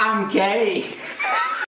I'm gay.